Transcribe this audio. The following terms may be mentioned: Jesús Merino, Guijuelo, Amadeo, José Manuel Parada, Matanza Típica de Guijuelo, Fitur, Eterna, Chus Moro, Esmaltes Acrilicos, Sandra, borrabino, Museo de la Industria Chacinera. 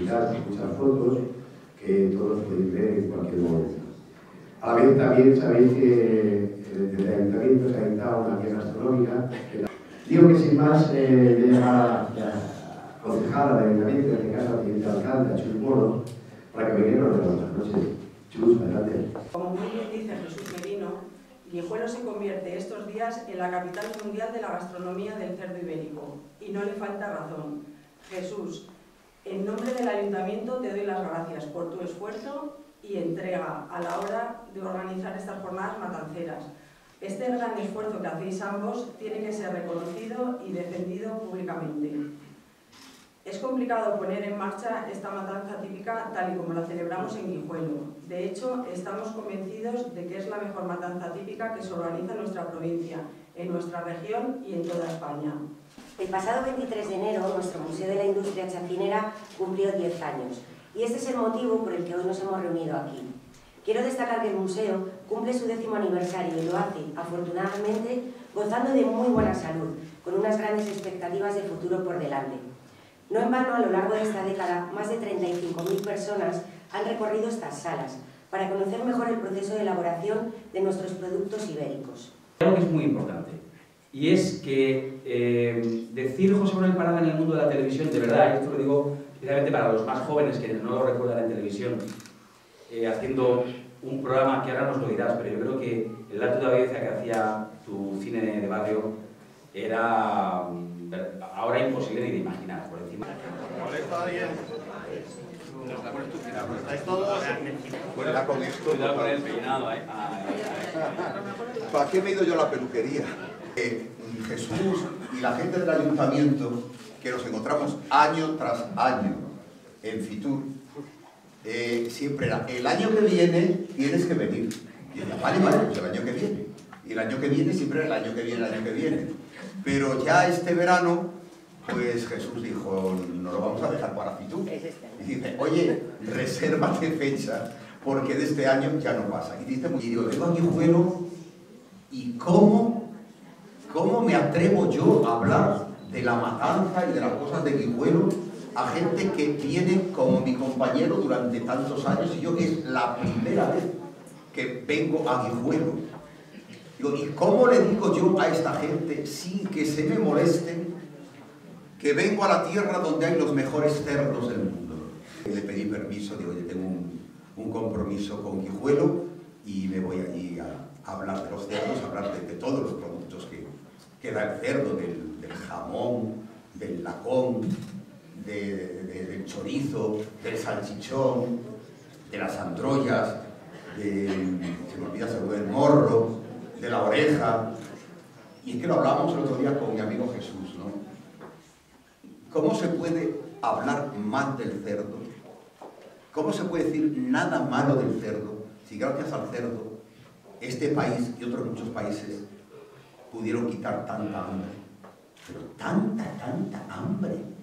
muchas, muchas fotos que todos podéis ver en cualquier momento. A ver, también sabéis que desde el ayuntamiento se ha inventado una guía gastronómica. Digo que sin más, le a la concejala de ayuntamiento, en este caso al alcalde, a Chus Moro, para que me quede los de las noches. Chus, adelante. Como muy bien dice Jesús Merino, Guijuelo se convierte estos días en la capital mundial de la gastronomía del cerdo ibérico. Y no le falta razón. Jesús, en nombre del ayuntamiento te doy las gracias por tu esfuerzo y entrega a la hora de organizar estas jornadas matanceras. Este gran esfuerzo que hacéis ambos tiene que ser reconocido y defendido públicamente. Es complicado poner en marcha esta matanza típica tal y como la celebramos en Guijuelo. De hecho, estamos convencidos de que es la mejor matanza típica que se organiza en nuestra provincia, en nuestra región y en toda España. El pasado 23 de enero, nuestro Museo de la Industria Chacinera cumplió 10 años. Y este es el motivo por el que hoy nos hemos reunido aquí. Quiero destacar que el museo cumple su 10º aniversario y lo hace, afortunadamente, gozando de muy buena salud, con unas grandes expectativas de futuro por delante. No en vano, a lo largo de esta década, más de 35.000 personas han recorrido estas salas para conocer mejor el proceso de elaboración de nuestros productos ibéricos. Algo que es muy importante, y es que decir José Manuel Parada en el mundo de la televisión, de verdad, esto lo digo precisamente para los más jóvenes que no lo recuerdan en televisión, haciendo un programa que ahora nos lo dirás, pero yo creo que el dato de audiencia que hacía tu cine de barrio era ahora imposible ni de imaginar, por encima. ¿Molesta a alguien? ¿Estáis todos? Cuenta con esto. Cuidado con el peinado, ¿eh? ¿Para qué me he ido yo a la peluquería? Jesús y la gente del ayuntamiento, que nos encontramos año tras año en Fitur, siempre era, el año que viene tienes que venir. Y decía, vale, pues el año que viene. Y el año que viene siempre era el año que viene. Pero ya este verano, pues Jesús dijo, no lo vamos a dejar para Fitur. Y dice, oye, resérvate fecha, porque de este año ya no pasa. Y dice, y digo, vengo a Guijuelo, ¿y cómo me atrevo yo a hablar de la matanza y de las cosas de Guijuelo a gente que viene como mi compañero durante tantos años? Y yo, que es la primera vez que vengo a Guijuelo, digo, ¿y cómo le digo yo a esta gente sin que se me moleste que vengo a la tierra donde hay los mejores cerdos del mundo? Le pedí permiso, digo, yo tengo un compromiso con Guijuelo y me voy allí a hablar de los cerdos, a hablar de todos los productos que da el cerdo, del jamón, del lacón, del chorizo, del salchichón, de las androllas, se me olvida, del morro, de la oreja. Y es que lo hablábamos el otro día con mi amigo Jesús, ¿no? ¿Cómo se puede hablar mal del cerdo? ¿Cómo se puede decir nada malo del cerdo si gracias al cerdo este país y otros muchos países pudieron quitar tanta hambre? Pero tanta hambre.